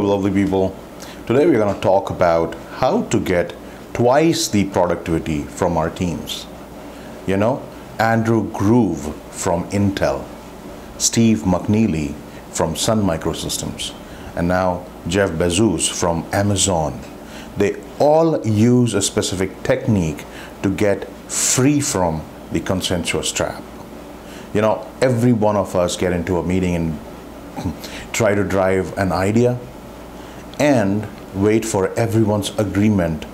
Lovely people. Today we're going to talk about how to get twice the productivity from our teams. You know, Andrew Groove from Intel, Steve McNeely from Sun Microsystems, and now Jeff Bezos from Amazon. They all use a specific technique to get free from the consensus trap. You know, every one of us get into a meeting and try to drive an idea and wait for everyone's agreement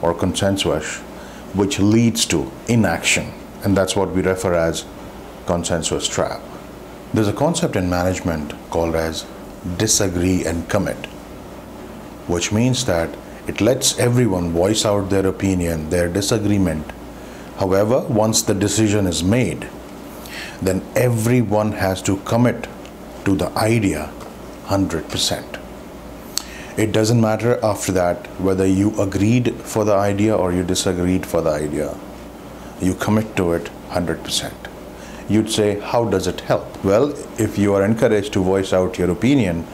or consensus, which leads to inaction. And that's what we refer as consensus trap. There's a concept in management called as disagree and commit, which means that it lets everyone voice out their opinion, their disagreement. However, once the decision is made, then everyone has to commit to the idea 100%. It doesn't matter after that whether you agreed for the idea or you disagreed for the idea. You commit to it 100%. You'd say, how does it help? Well, if you are encouraged to voice out your opinion,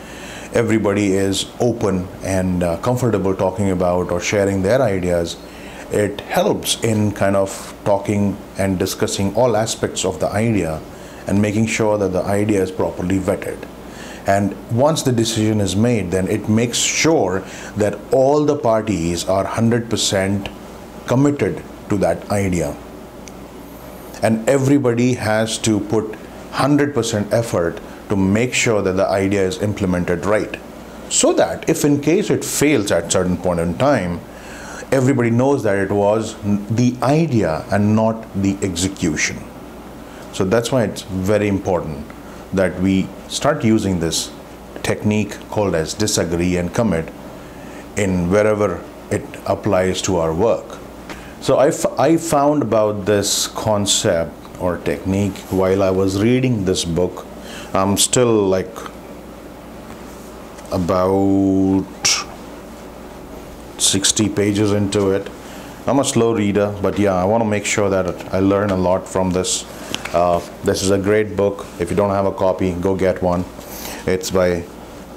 everybody is open and comfortable talking about or sharing their ideas. It helps in kind of talking and discussing all aspects of the idea and making sure that the idea is properly vetted. And once the decision is made, then it makes sure that all the parties are 100% committed to that idea. And everybody has to put 100% effort to make sure that the idea is implemented right. So that if in case it fails at a certain point in time, everybody knows that it was the idea and not the execution. So that's why it's very important that we start using this technique called as disagree and commit in wherever it applies to our work. So I found about this concept or technique while I was reading this book. I'm still like about 60 pages into it. I'm a slow reader, but yeah, I want to make sure that I learn a lot from this. This is a great book. If you don't have a copy, go get one. It's by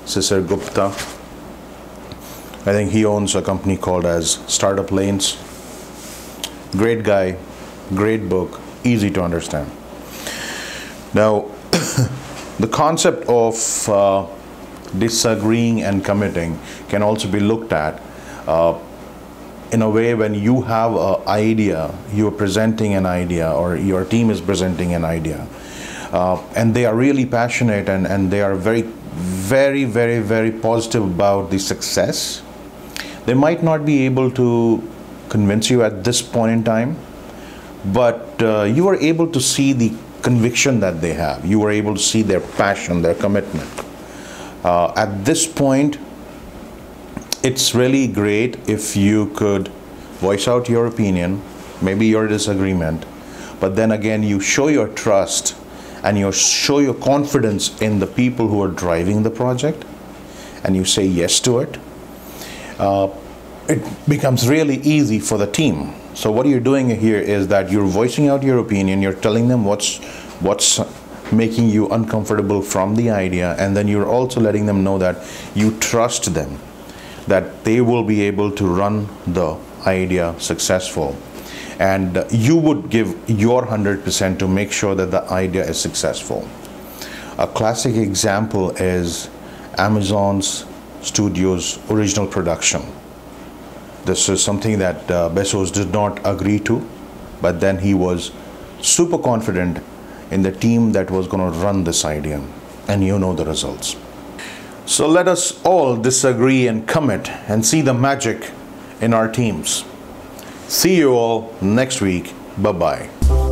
Sisir Gupta. I think he owns a company called as Startup Lanes. Great guy, great book, easy to understand. Now, the concept of disagreeing and committing can also be looked at in a way when you have an idea, you are presenting an idea or your team is presenting an idea and they are really passionate and they are very, very, very, very positive about the success. They might not be able to convince you at this point in time, but you are able to see the conviction that they have. You are able to see their passion, their commitment. At this point, it's really great if you could voice out your opinion, maybe your disagreement, but then again you show your trust and you show your confidence in the people who are driving the project and you say yes to it. It becomes really easy for the team. So what you're doing here is that you're voicing out your opinion, you're telling them what's making you uncomfortable from the idea, and then you're also letting them know that you trust them, that they will be able to run the idea successful. And you would give your 100% to make sure that the idea is successful. A classic example is Amazon's Studios original production. This is something that Bezos did not agree to, but then he was super confident in the team that was going to run this idea. And you know the results. So let us all disagree and commit and see the magic in our teams. See you all next week. Bye-bye.